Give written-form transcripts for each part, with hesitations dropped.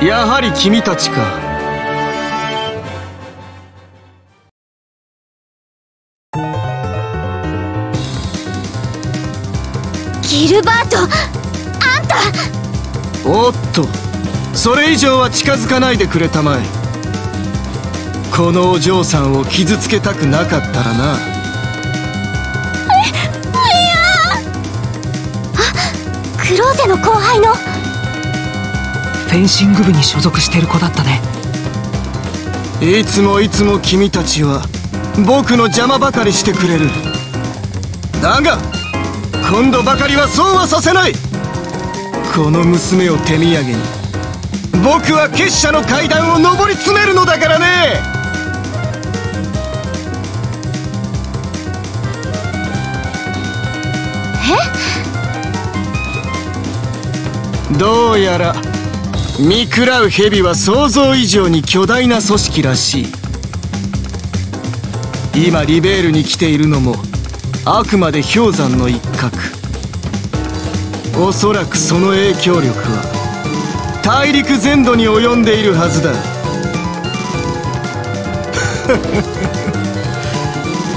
やはり君たちか。ギルバート、あんた。おっと、それ以上は近づかないでくれたまえ。このお嬢さんを傷つけたくなかったらな。いや、あ、クローゼの後輩のフェンシング部に所属してる子だったね。いつも君たちは僕の邪魔ばかりしてくれる。だが今度ばかりはそうはさせない。この娘を手土産に僕は結社の階段を上り詰めるのだからね。え？どうやら見喰らう蛇は想像以上に巨大な組織らしい。今リベールに来ているのもあくまで氷山の一角。おそらくその影響力は大陸全土に及んでいるはずだ。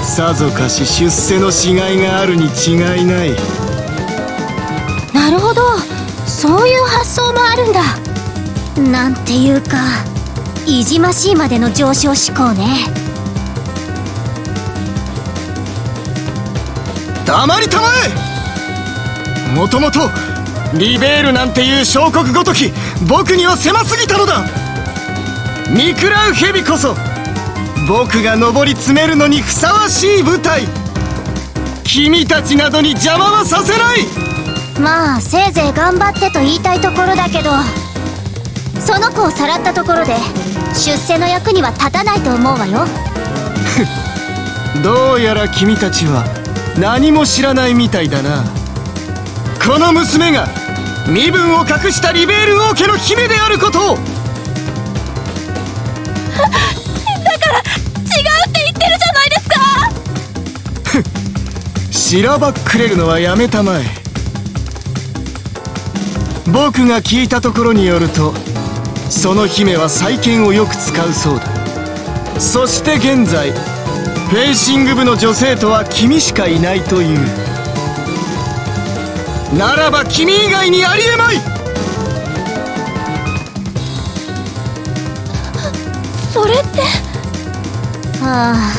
さぞかし出世のしがいがあるに違いない。なるほど、そういう発想もあるんだ。なんていうか、いじましいまでの上昇志向ね。黙りたまえ。もともとリベールなんていう小国ごとき僕には狭すぎたのだ。見喰らう蛇こそ僕が上り詰めるのにふさわしい舞台。君たちなどに邪魔はさせない。まあせいぜい頑張ってと言いたいところだけど、その子をさらったところで出世の役には立たないと思うわよ。どうやら君たちは何も知らないみたいだな。この娘が身分を隠したリベール王家の姫であることを。だから違うって言ってるじゃないですか。しらばっくれるのはやめたまえ。僕が聞いたところによると、その姫は再建をよく使うそうだ。そして現在フェンシング部の女性とは君しかいないという。ならば君以外にありえまい。それって、あ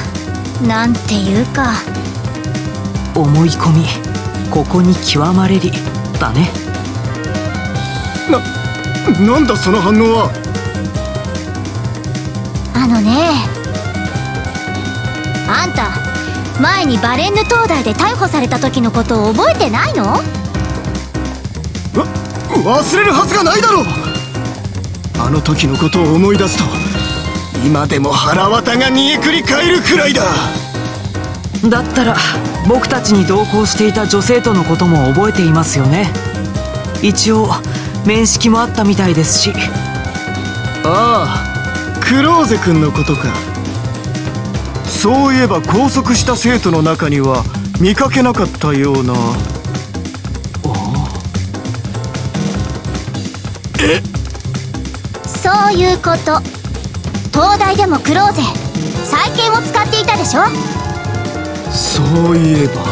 あ、なんていうか、思い込みここに極まれりだね。なんだその反応は。あのね、あんた前にバレンヌ灯台で逮捕された時のことを覚えてないの？忘れるはずがないだろう。あの時のことを思い出すと今でも腹渡が煮えくり返るくらいだ。だったら僕たちに同行していた女性とのことも覚えていますよね。一応面識もあったみたいですし。ああ、クローゼ君のことか。そういえば拘束した生徒の中には見かけなかったような。え？そういうこと。東大でもクローゼ再建を使っていたでしょ。そういえば。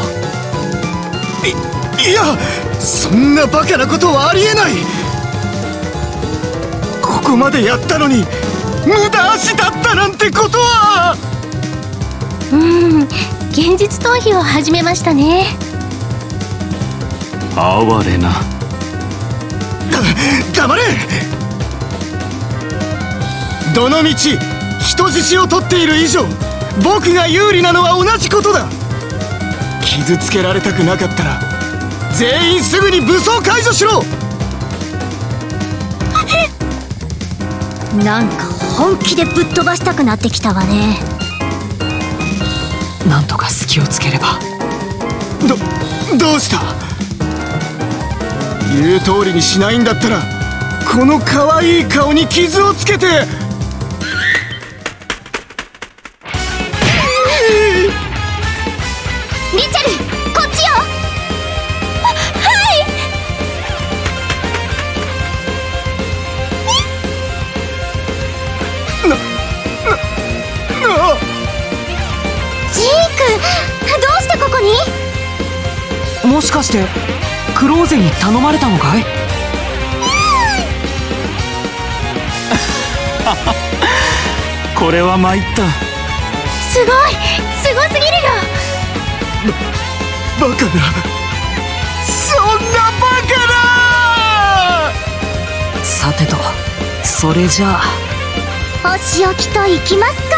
いや、そんなバカなことはありえない。ここまでやったのに無駄足だったなんてことは。現実逃避を始めましたね。哀れな。黙れ。どのみち人質を取っている以上僕が有利なのは同じことだ。傷つけられたくなかったら全員すぐに武装解除しろ。なんか本気でぶっ飛ばしたくなってきたわね。なんとか隙をつければ。どうした？言う通りにしないんだったらこの可愛い顔に傷をつけて。リチェル、こっちよ。はい。ジーク、どうしてここに？もしかしてクローゼに頼まれたのかい？これは参った。すごい、すごすぎるよ。バカな、そんなバカな。さてと、それじゃあお仕置きといきますか。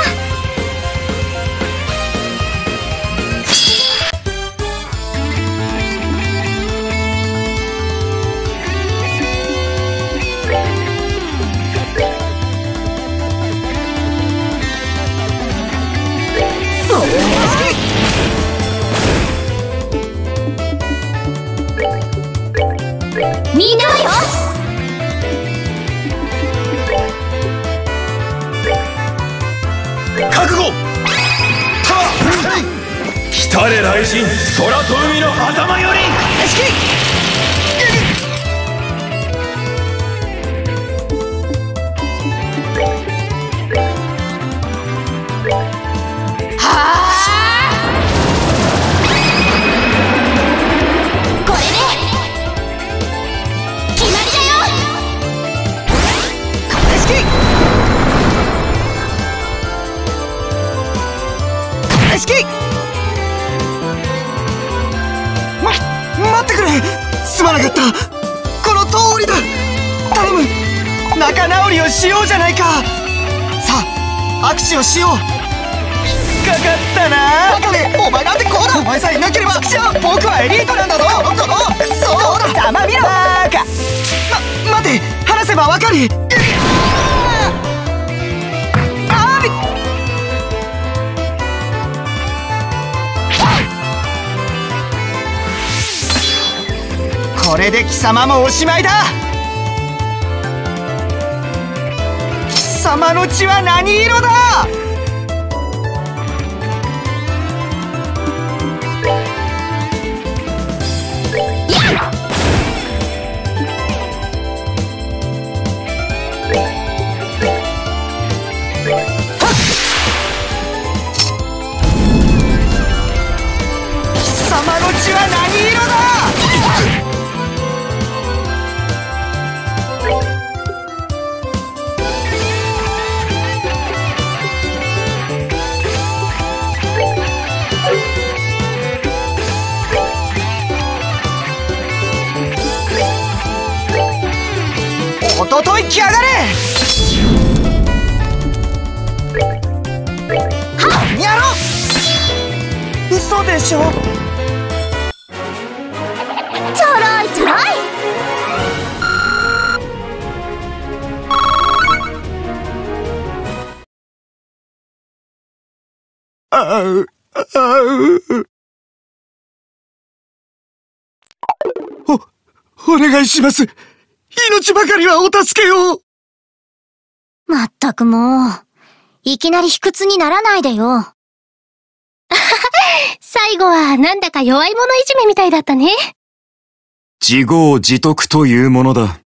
みんなよ、覚悟。来たれ雷神、空と海の狭間より。待ってくれ、すまなかった。この通りだ。頼む、仲直りをしようじゃないか。さあ、握手をしよう。引っかかったな。バカね、お前なんてこうだ。お前さえいなければ僕はエリートなんだぞ。そうだ、黙みろ。バカ。待て、話せばわかる。これで貴様もおしまいだ。貴様の血は何色だ。貴様の血は何色だ。おととい来やがれ。やろう。嘘でしょ。ちょろいちょろい。あうあう。お願いします。命ばかりはお助けを。まったくもう、いきなり卑屈にならないでよ。最後はなんだか弱い者いじめみたいだったね。自業自得というものだ。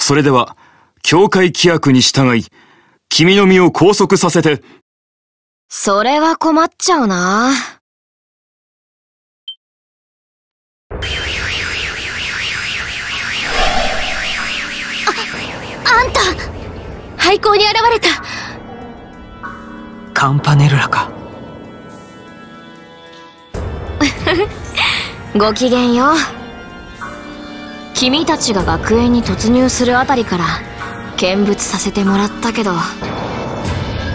それでは、教会規約に従い、君の身を拘束させて。それは困っちゃうな。廃校に現れた。カンパネルラか。ごきげんよう。君たちが学園に突入するあたりから見物させてもらったけど、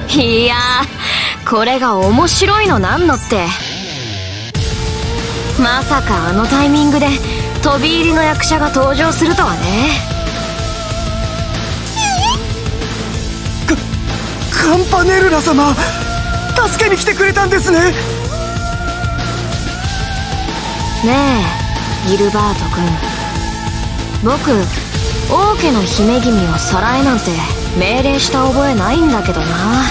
いやー、これが面白いのなんのって。まさかあのタイミングで飛び入りの役者が登場するとはね。カンパネルラ様、助けに来てくれたんですね。ねえギルバート君、僕、王家の姫君をさらえなんて命令した覚えないんだけどな。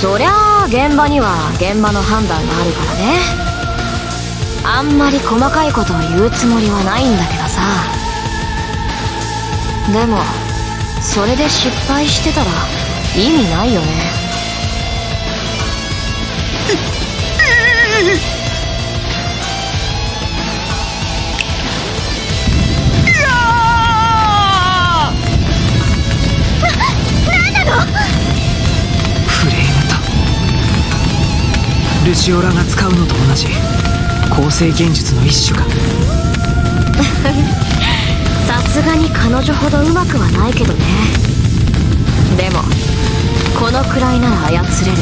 そりゃあ現場には現場の判断があるからね。あんまり細かいことを言うつもりはないんだけどさ。でもそれで失敗してたら意味ないよね。いやあ、何なの？フレームとルシオラが使うのと同じ構成現実の一種か。さすがに彼女ほどうまくはないけどね。でもこのくらいなら操れる。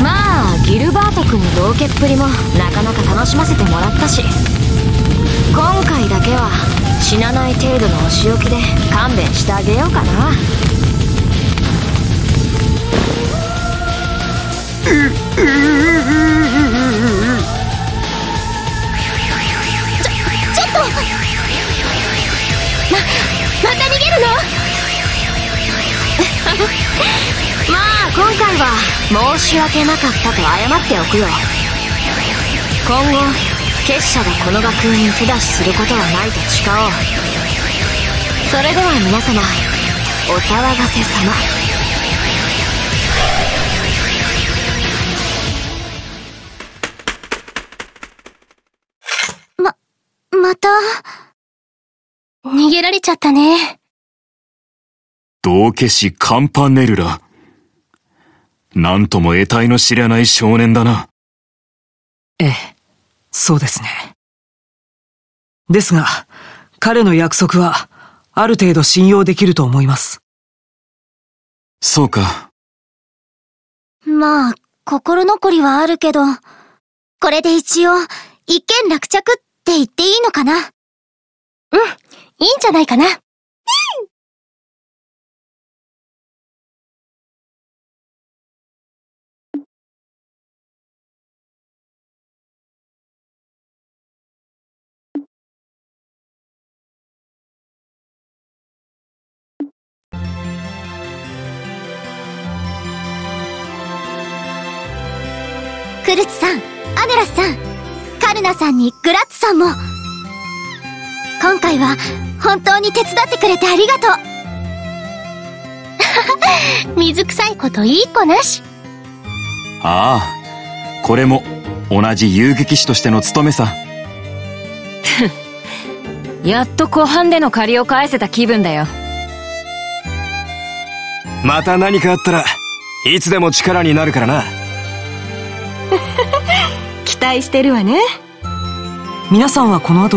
まあギルバート君の道化っぷりもなかなか楽しませてもらったし、今回だけは死なない程度のお仕置きで勘弁してあげようかな。また逃げるの？まあ今回は申し訳なかったと謝っておくよ。今後結社がこの学園に手出しすることはないと誓おう。それでは皆様お騒がせさま。また逃げられちゃったね。道化師カンパネルラ、なんとも得体の知れない少年だな。ええ、そうですね。ですが彼の約束はある程度信用できると思います。そうか。まあ心残りはあるけど、これで一応一件落着ってって言っていいのかな？うん、いいんじゃないかな。クルツさん、アネラスさん、アルナさんにグラッツさんも、今回は本当に手伝ってくれてありがとう。水臭いこといい子なし。ああ、これも同じ遊撃士としての務めさ。やっと湖畔での借りを返せた気分だよ。また何かあったらいつでも力になるからな。期待してるわね。皆さんはこの後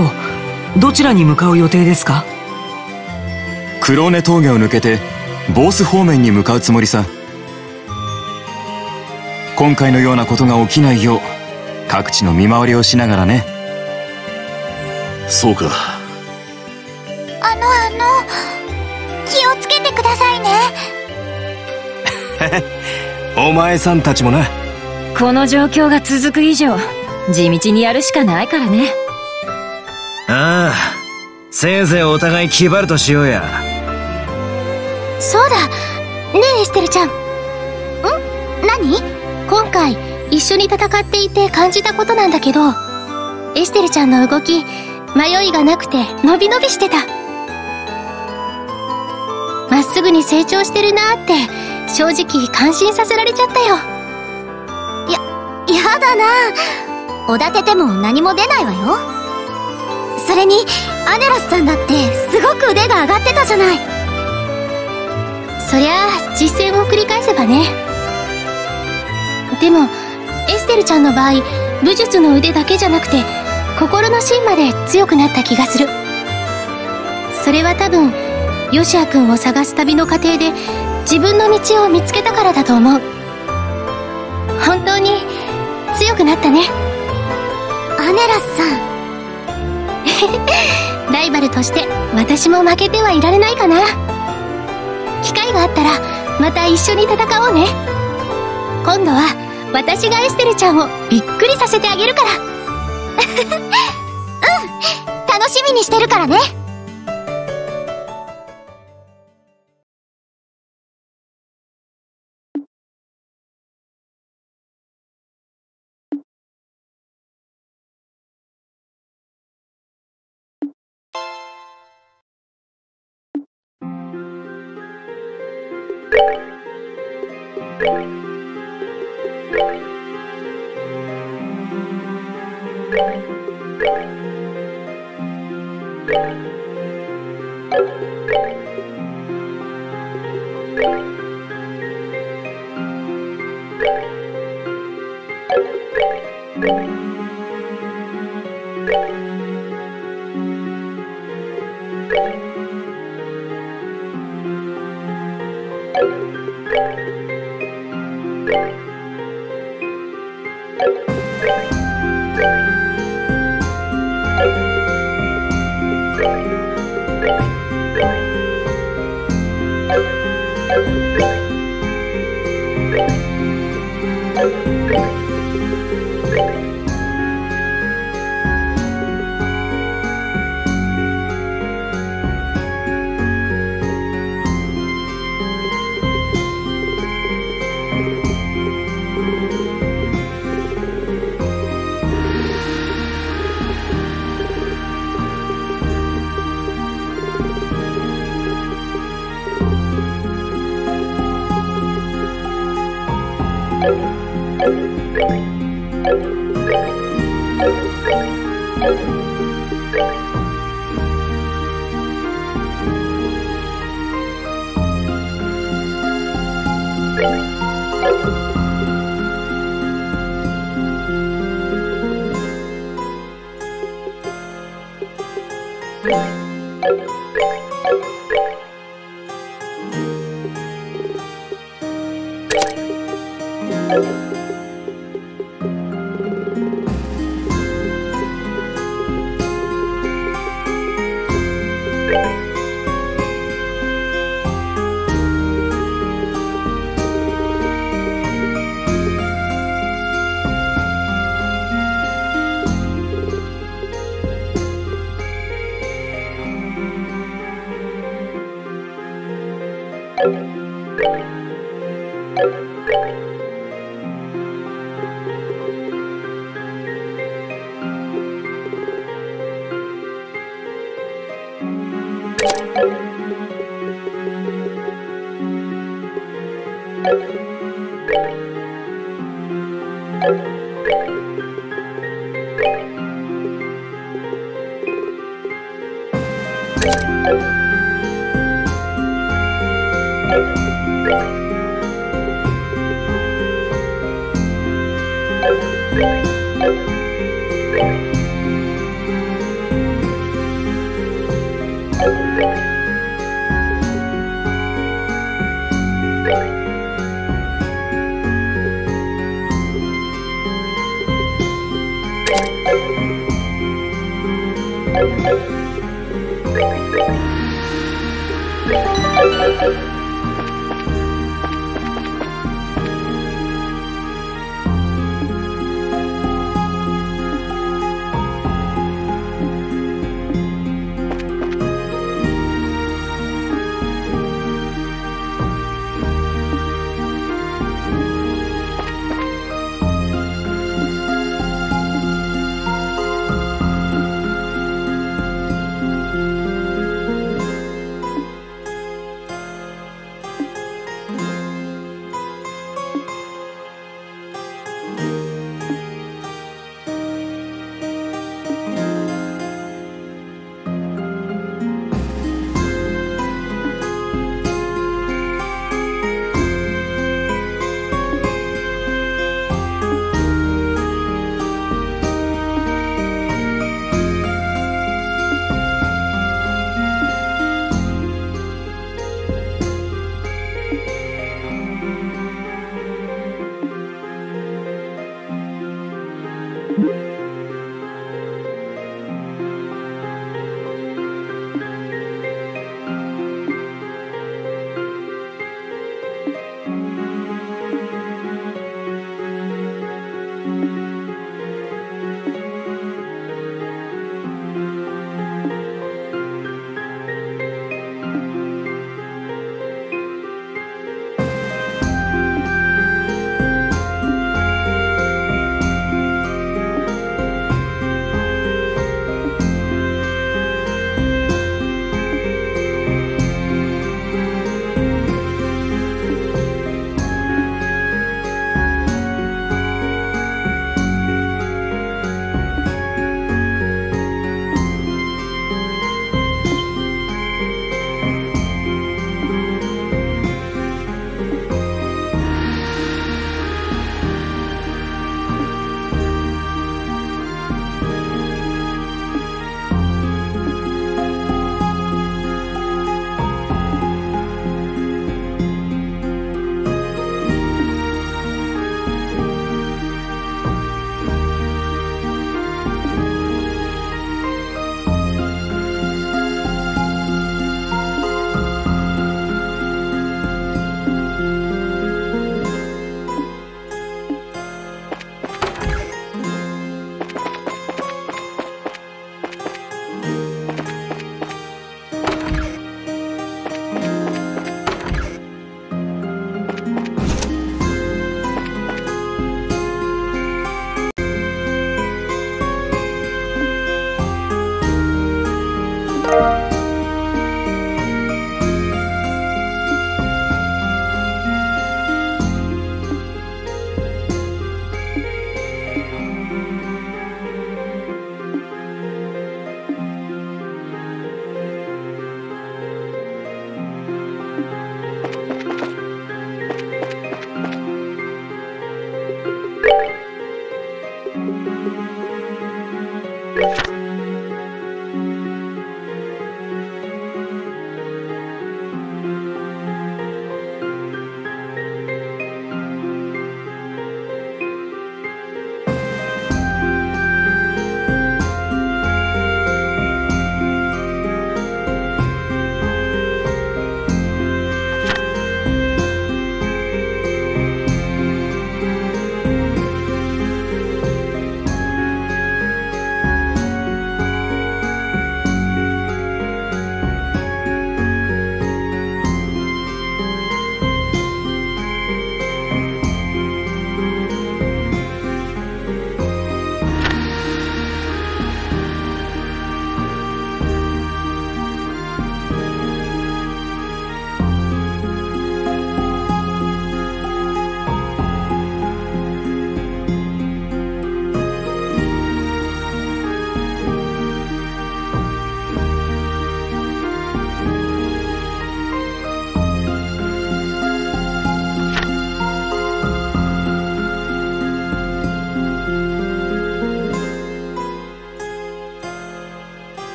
どちらに向かう予定ですか？黒根峠を抜けてボース方面に向かうつもりさ。今回のようなことが起きないよう各地の見回りをしながらね。そうか。気をつけてくださいね。お前さんたちもな。この状況が続く以上地道にやるしかないからね。ああ、せいぜいお互い気張るとしようや。そうだねえ、エステルちゃん。ん？何？今回一緒に戦っていて感じたことなんだけど、エステルちゃんの動き、迷いがなくて伸び伸びしてた。まっすぐに成長してるなーって正直感心させられちゃったよ。やだな、おだてても何も出ないわよ。それにアネラスさんだってすごく腕が上がってたじゃない。そりゃあ実践を繰り返せばね。でもエステルちゃんの場合、武術の腕だけじゃなくて心の芯まで強くなった気がする。それは多分ヨシア君を探す旅の過程で自分の道を見つけたからだと思う。本当に強くなったね、アネラスさん。ライバルとして私も負けてはいられないかな。機会があったらまた一緒に戦おうね。今度は私がエステルちゃんをびっくりさせてあげるから。うん、楽しみにしてるからね。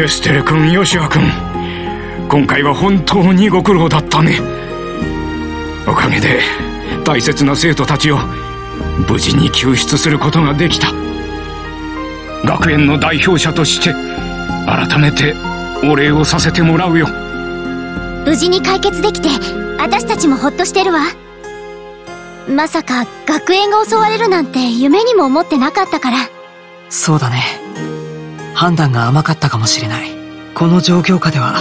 エステル君、ヨシュア君、今回は本当にご苦労だったね。おかげで大切な生徒たちを無事に救出することができた。学園の代表者として改めてお礼をさせてもらうよ。無事に解決できて私たちもほっとしてるわ。まさか学園が襲われるなんて夢にも思ってなかったから。そうだね、判断が甘かったかもしれない。この状況下では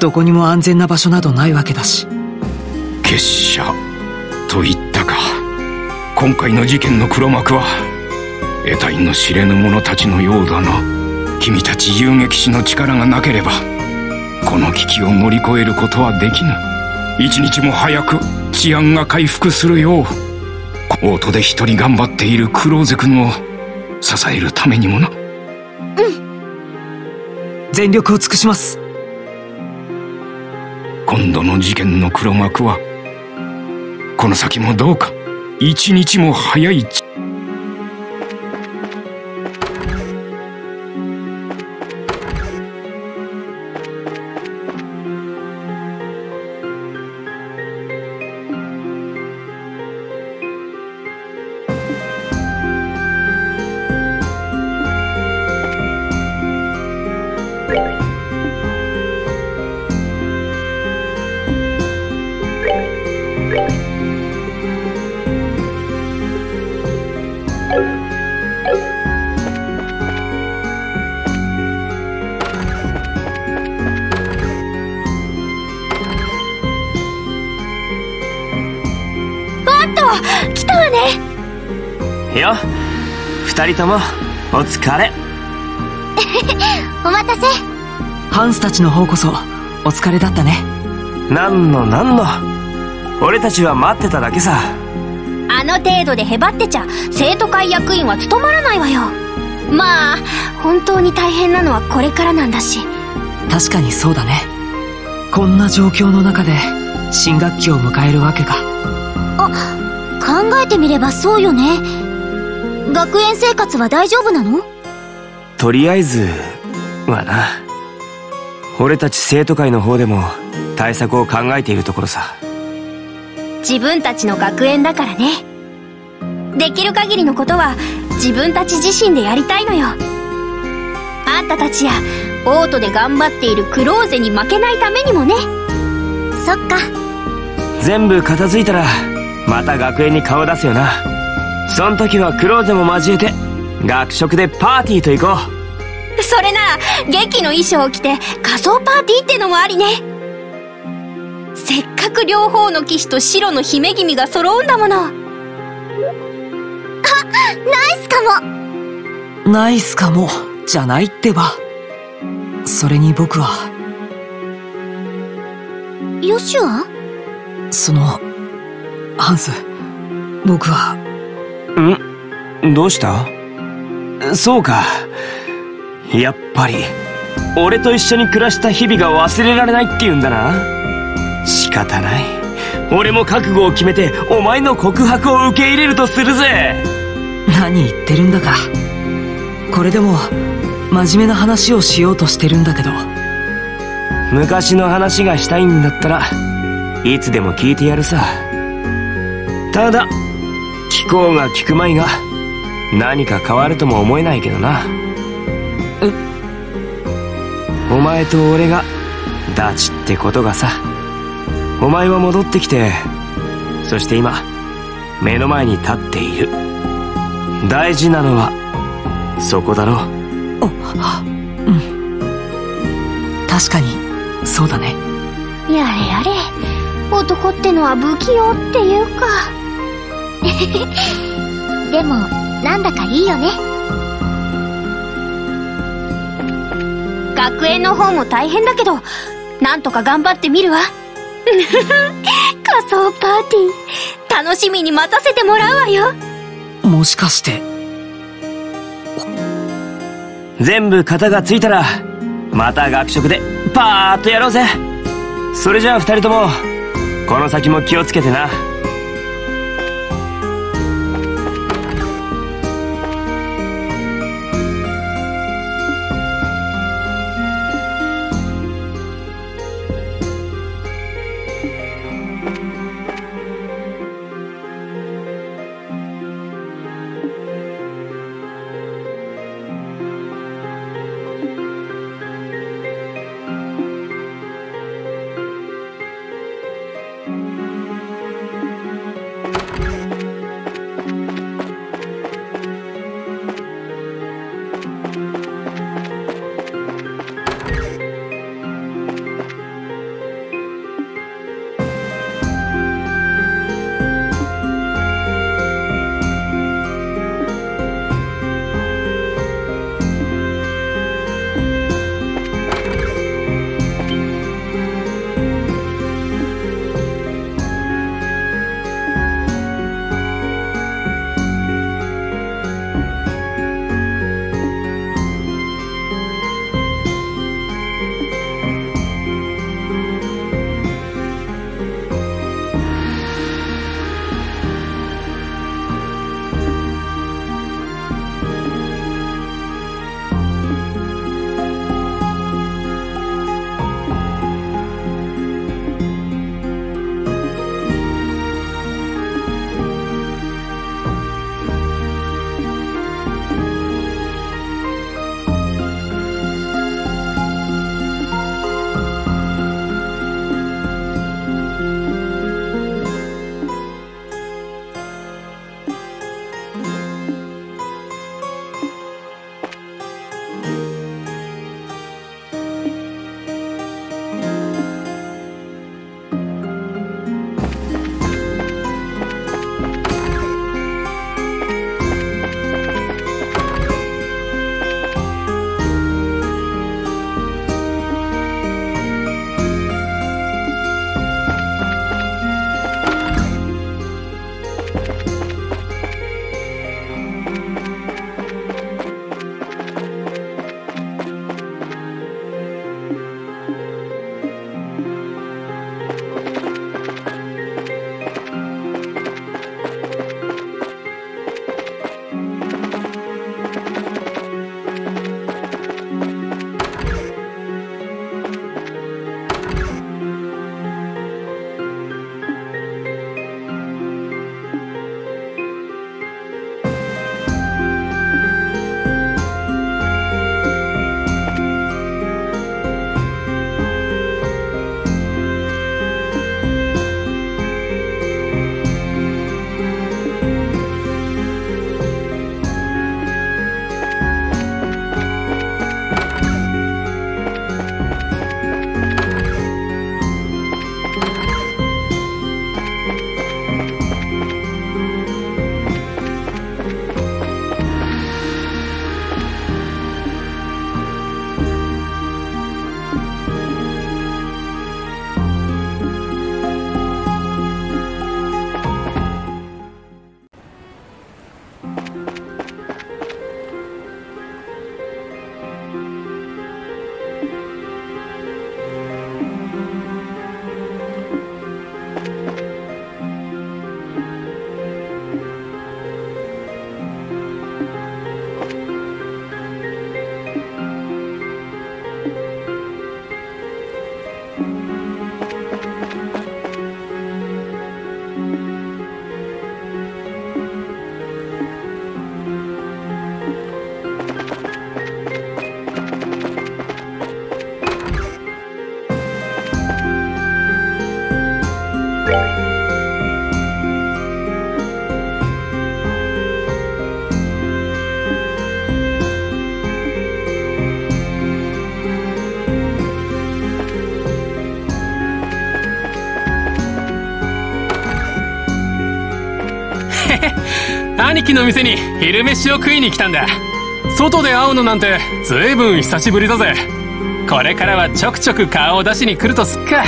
どこにも安全な場所などないわけだし。結社と言ったか。今回の事件の黒幕は得体の知れぬ者たちのようだな。君たち遊撃士の力がなければこの危機を乗り越えることはできぬ。一日も早く治安が回復するよう、オートで一人頑張っているクローゼ君を支えるためにもな。うん、全力を尽くします。今度の事件の黒幕はこの先もどうか一日も早い。二人ともお疲れ。お待たせ。ハンスたちの方こそお疲れだったね。なんの俺たちは待ってただけさ。あの程度でへばってちゃ生徒会役員は務まらないわよ。まあ本当に大変なのはこれからなんだし。確かにそうだね。こんな状況の中で新学期を迎えるわけか。あ、考えてみればそうよね。学園生活は大丈夫なの？とりあえずはな。俺たち生徒会の方でも対策を考えているところさ。自分たちの学園だからね。できる限りのことは自分たち自身でやりたいのよ。あんたたちやオートで頑張っているクローゼに負けないためにもね。そっか。全部片付いたらまた学園に顔出すよな。そん時はクローゼも交えて学食でパーティーと行こう。それなら劇の衣装を着て仮装パーティーってのもありね。せっかく両方の騎士と白の姫君が揃うんだもの。あ、ナイスかも。ナイスかもじゃないってば。それに僕はヨシュア？そのハンス、僕は。ん？どうした？そうか、やっぱり俺と一緒に暮らした日々が忘れられないって言うんだな。仕方ない、俺も覚悟を決めてお前の告白を受け入れるとするぜ。何言ってるんだか。これでも真面目な話をしようとしてるんだけど。昔の話がしたいんだったらいつでも聞いてやるさ。ただ聞こうが聞くまいが何か変わるとも思えないけどな。お前と俺がダチってことがさ。お前は戻ってきて、そして今目の前に立っている。大事なのはそこだろう。うん、確かにそうだね。やれやれ、男ってのは不器用っていうか。でもなんだかいいよね。学園の方も大変だけどなんとか頑張ってみるわ。仮装パーティー楽しみに待たせてもらうわよ。もしかして全部型がついたらまた学食でパーッとやろうぜ。それじゃあ二人ともこの先も気をつけてな。兄貴の店に昼飯を食いに来たんだ。外で会うのなんてずいぶん久しぶりだぜ。これからはちょくちょく顔を出しに来るとすっか。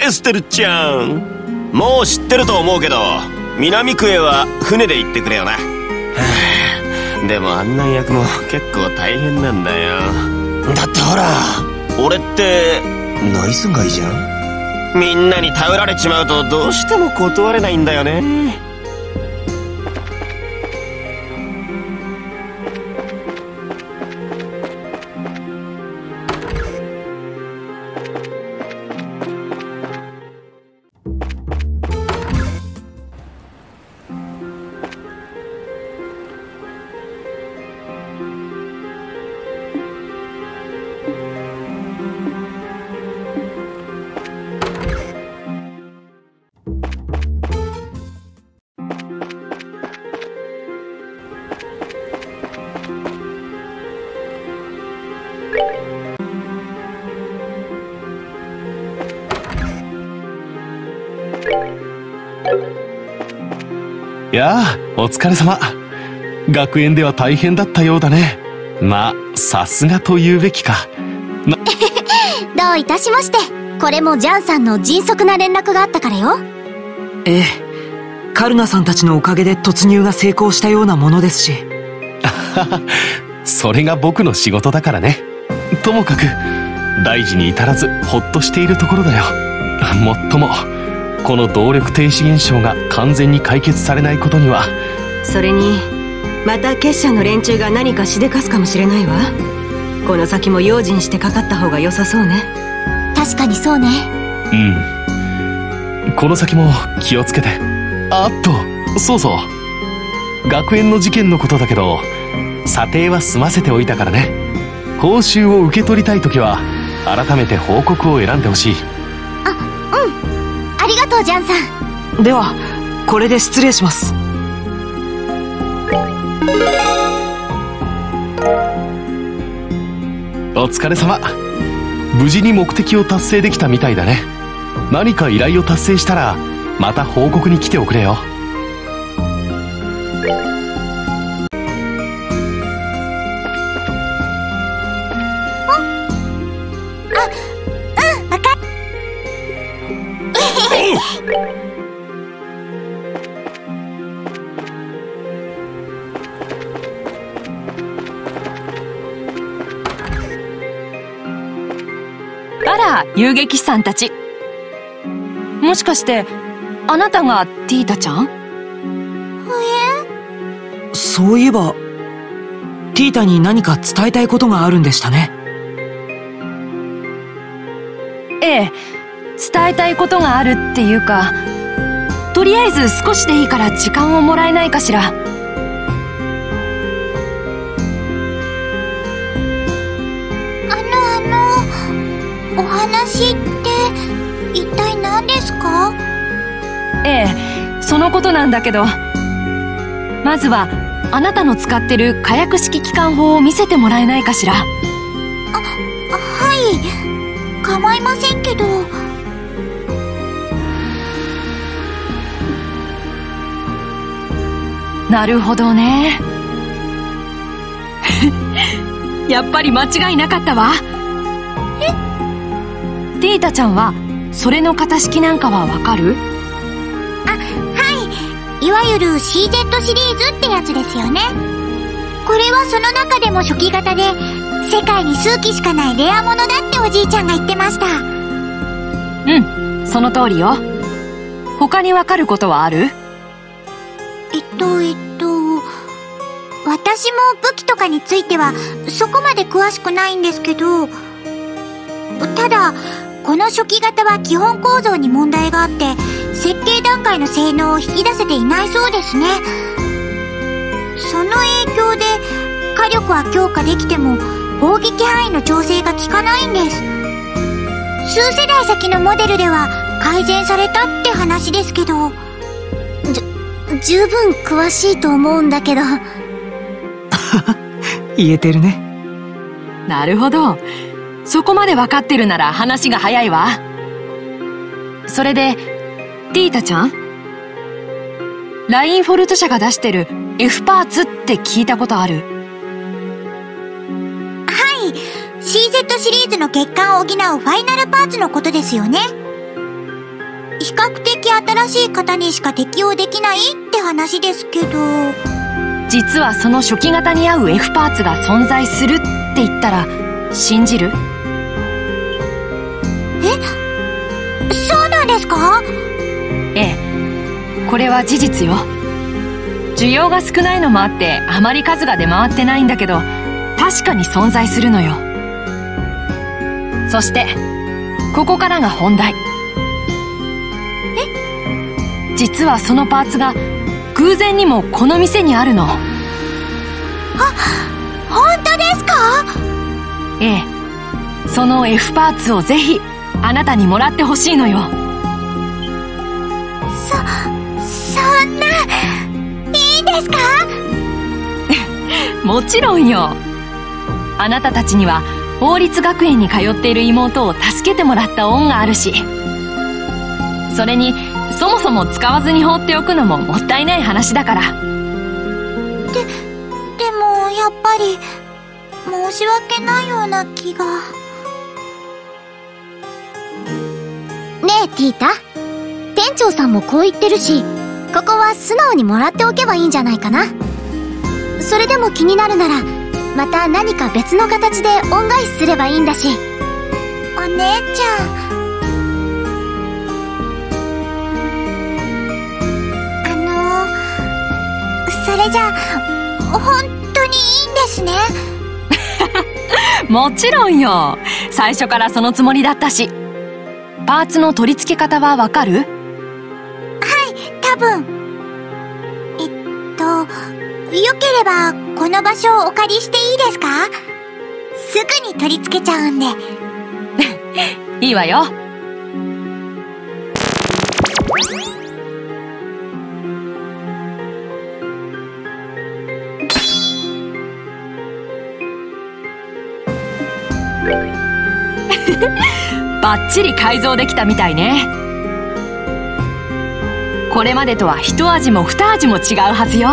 エステルちゃん、もう知ってると思うけど南区へは船で行ってくれよな。はあ、でも案内役も結構大変なんだよ。だってほら俺ってナイスガイじゃん。みんなに頼られちまうとどうしても断れないんだよね。いやあ、お疲れ様。学園では大変だったようだね。まあさすがと言うべきかな。どういたしまして。これもジャンさんの迅速な連絡があったからよ。ええ、カルナさんたちのおかげで突入が成功したようなものですし。それが僕の仕事だからね。ともかく大事に至らずほっとしているところだよ。もっともこの動力停止現象が完全に解決されないことには。それにまた結社の連中が何かしでかすかもしれないわ。この先も用心してかかった方が良さそうね。確かにそうね。うん、この先も気をつけて。あっと、そうそう、学園の事件のことだけど査定は済ませておいたからね。報酬を受け取りたい時は改めて報告を選んでほしい。ありがとうジャンさん。ではこれで失礼します。お疲れ様。無事に目的を達成できたみたいだね。何か依頼を達成したらまた報告に来ておくれよ。遊撃士さんたち、もしかしてあなたがティータちゃん？そういえばティータに何か伝えたいことがあるんでしたね。ええ、伝えたいことがあるっていうか、とりあえず少しでいいから時間をもらえないかしら。お話って一体何ですか？ええ、そのことなんだけど、まずはあなたの使ってる火薬式機関砲を見せてもらえないかしら。はい、構いませんけど。なるほどね。やっぱり間違いなかったわ。ティータちゃんはそれの型式なんかはわかる？あ、はい、いわゆる CZ シリーズってやつですよね。これはその中でも初期型で、世界に数機しかないレアものだっておじいちゃんが言ってました。うん、その通りよ。他にわかることはある？私も武器とかについてはそこまで詳しくないんですけど、ただこの初期型は基本構造に問題があって、設計段階の性能を引き出せていないそうですね。その影響で火力は強化できても砲撃範囲の調整が効かないんです。数世代先のモデルでは改善されたって話ですけど。十分詳しいと思うんだけど。言えてるね。なるほど、そこまで分かってるなら話が早いわ。それでティータちゃん、ラインフォルト社が出してる F パーツって聞いたことある？はい、CZ シリーズの欠陥を補うファイナルパーツのことですよね。比較的新しい型にしか適用できないって話ですけど、実はその初期型に合う F パーツが存在するって言ったら信じる？え、そうなんですか？ええ、これは事実よ。需要が少ないのもあってあまり数が出回ってないんだけど、確かに存在するのよ。そしてここからが本題。え？実はそのパーツが偶然にもこの店にあるの。あ、本当ですか？ええ、その F パーツをぜひあなたにもらってほしいのよ。そんな、いいですか？もちろんよ。あなたたちには王立学園に通っている妹を助けてもらった恩があるし、それにそもそも使わずに放っておくのももったいない話だから。でもやっぱり申し訳ないような気が。ねえティータ、店長さんもこう言ってるし、ここは素直にもらっておけばいいんじゃないかな。それでも気になるならまた何か別の形で恩返しすればいいんだし。お姉ちゃん、それじゃ本当にいいんですね？もちろんよ。最初からそのつもりだったし。パーツの取り付け方はわかる？はい、多分。よければこの場所をお借りしていいですか？すぐに取り付けちゃうんで。いいわよ。バッチリ改造できたみたいね。これまでとは一味も二味も違うはずよ。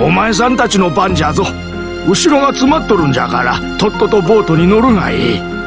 お前さんたちの番じゃぞ。後ろが詰まっとるんじゃから、とっととボートに乗るがいい。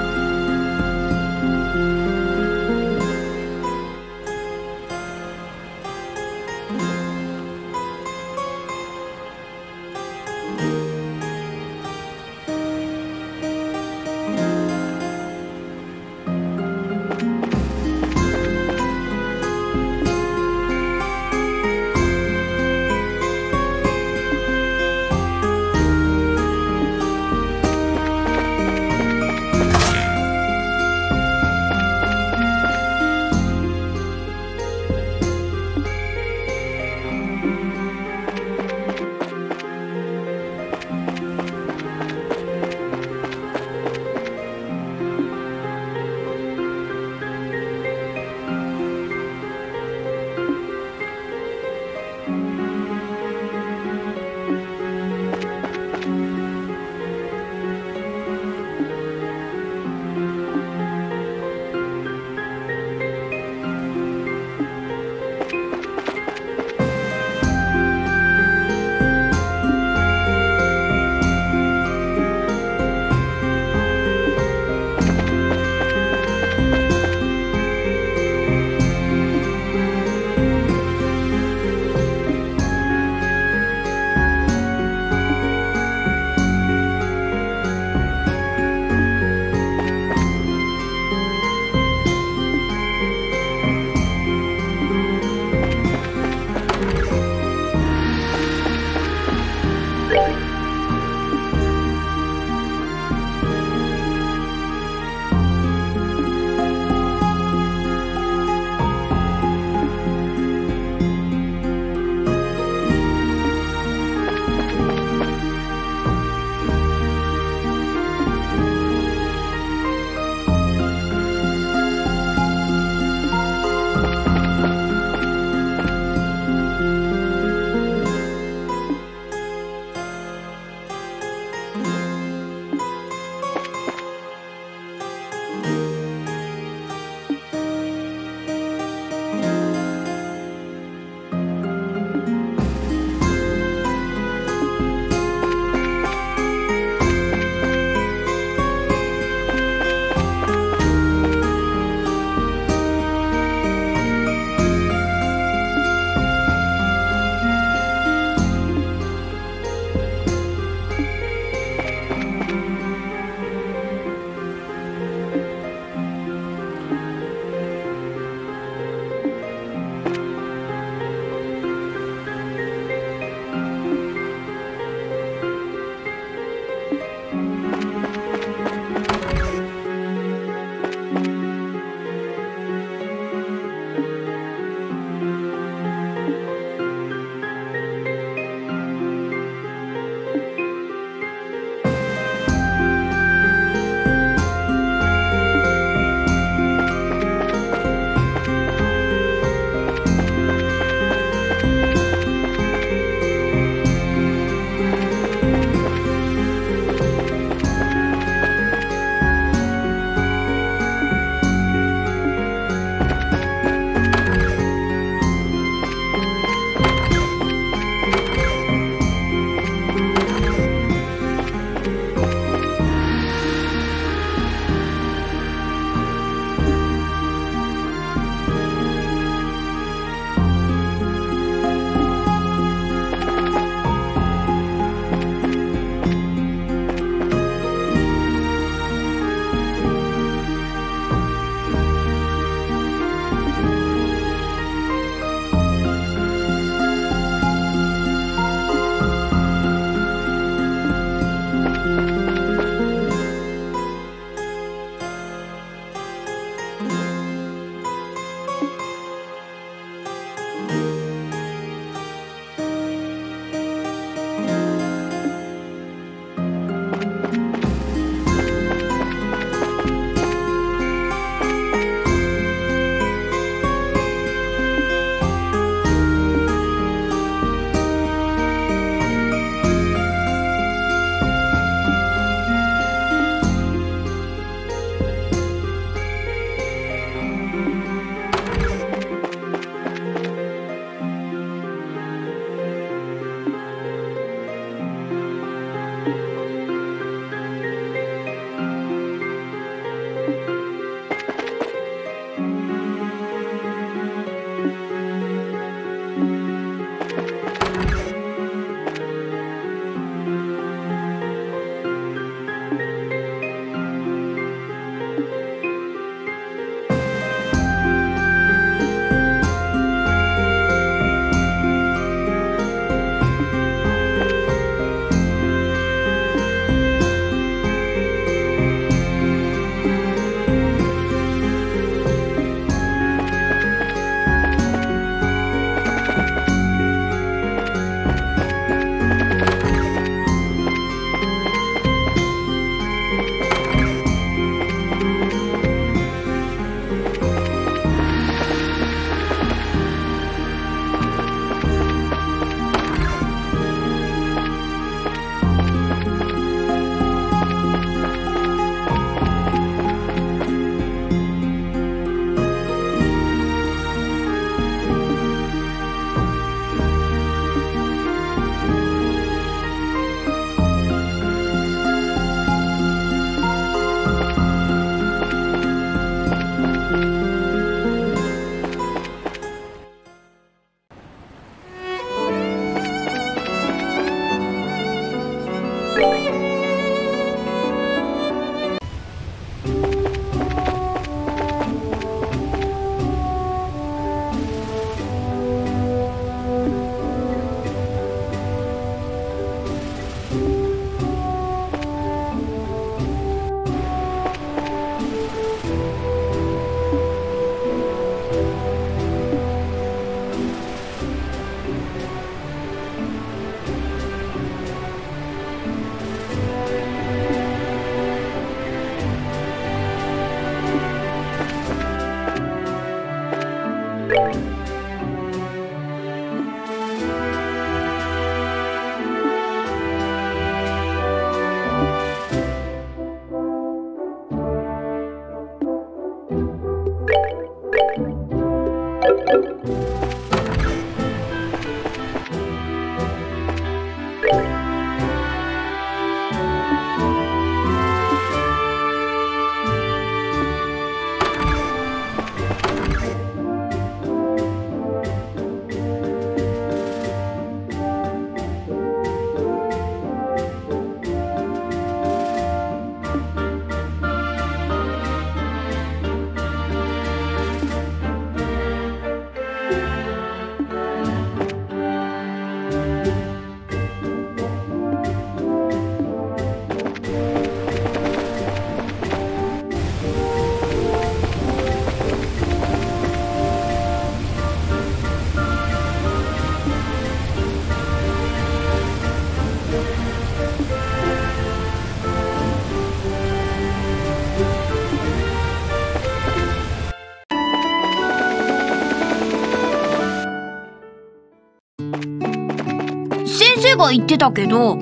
えば言ってたけど、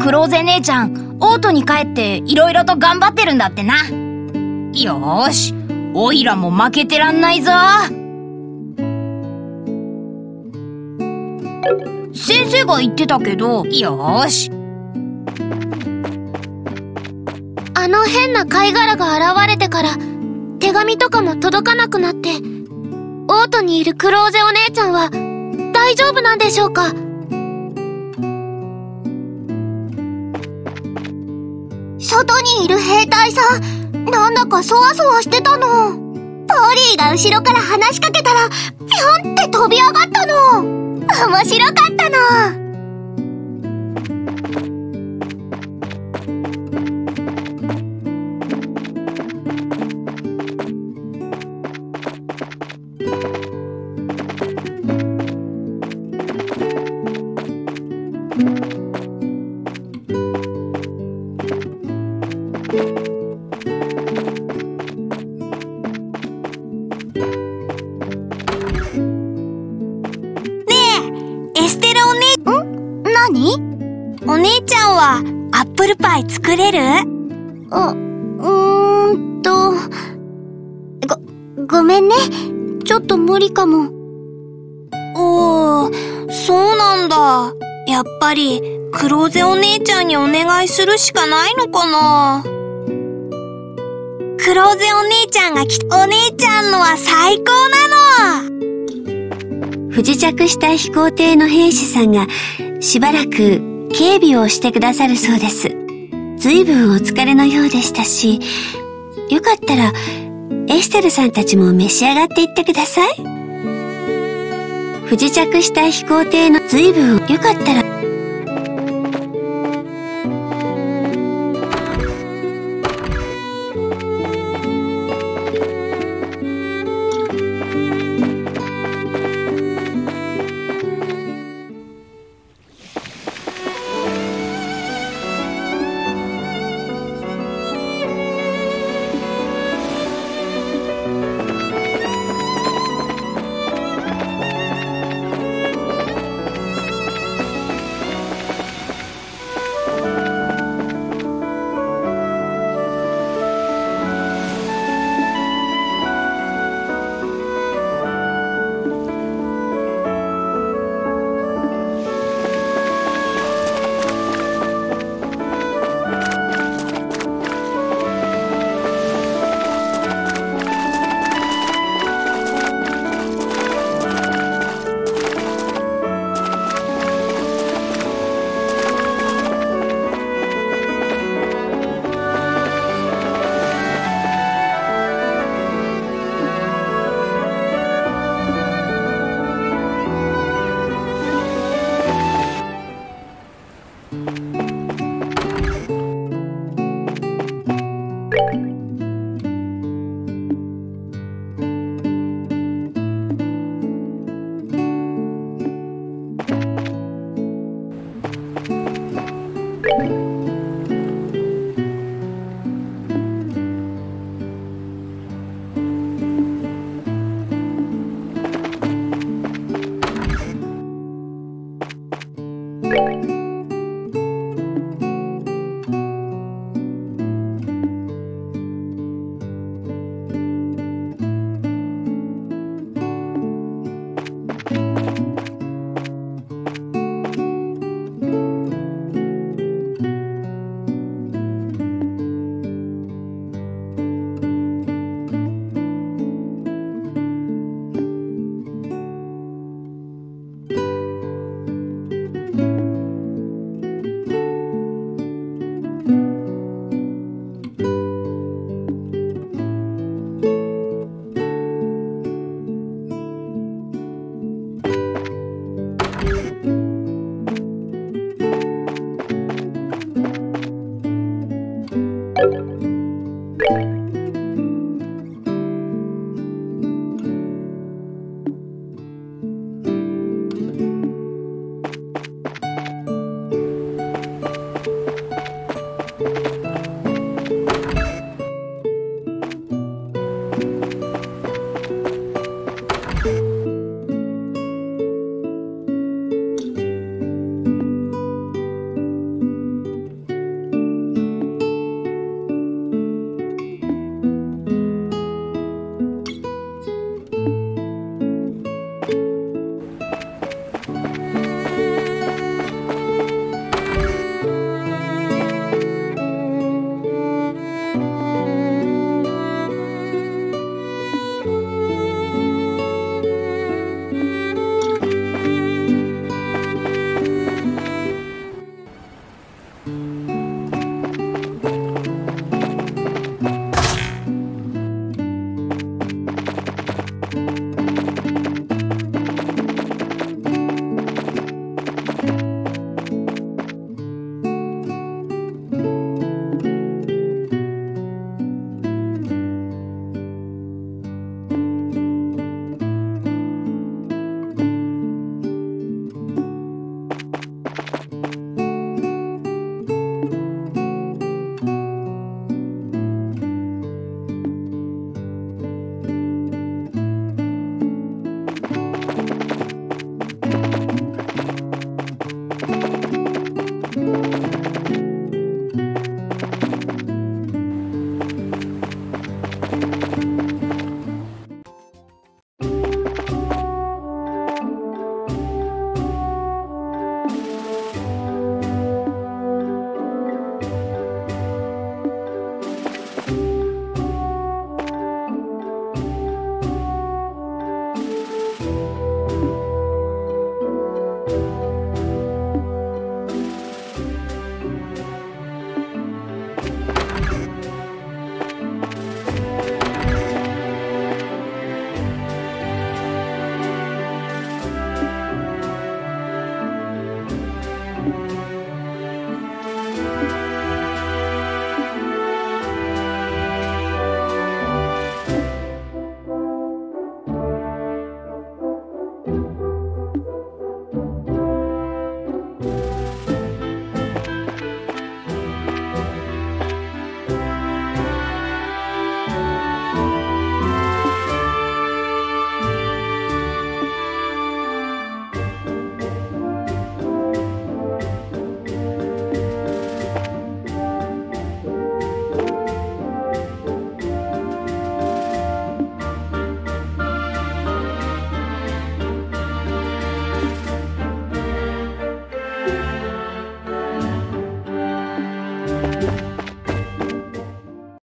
黒瀬姉ちゃんオートに帰っていろいろと頑張ってるんだってな。よーし、おいらも負けてらんないぞ。先生が言ってたけど、よーし。あの変な貝殻が現れてから手紙とかも届かなくなって、オートにいる黒瀬お姉ちゃんは大丈夫なんでしょうか。外にいる兵隊さん、なんだかそわそわしてたの。ポリーが後ろから話しかけたらピョンって飛び上がったの。面白かったの。お姉ちゃんはアップルパイ作れる？ごめんね。ちょっと無理かも。おー、そうなんだ。やっぱり、黒瀬お姉ちゃんにお願いするしかないのかな。黒瀬お姉ちゃんが来た。お姉ちゃんのは最高なの！不時着した飛行艇の兵士さんが、しばらく、警備をしてくださるそうです。随分お疲れのようでしたし、よかったらエステルさんたちも召し上がっていってください。不時着した飛行艇の随分よかったら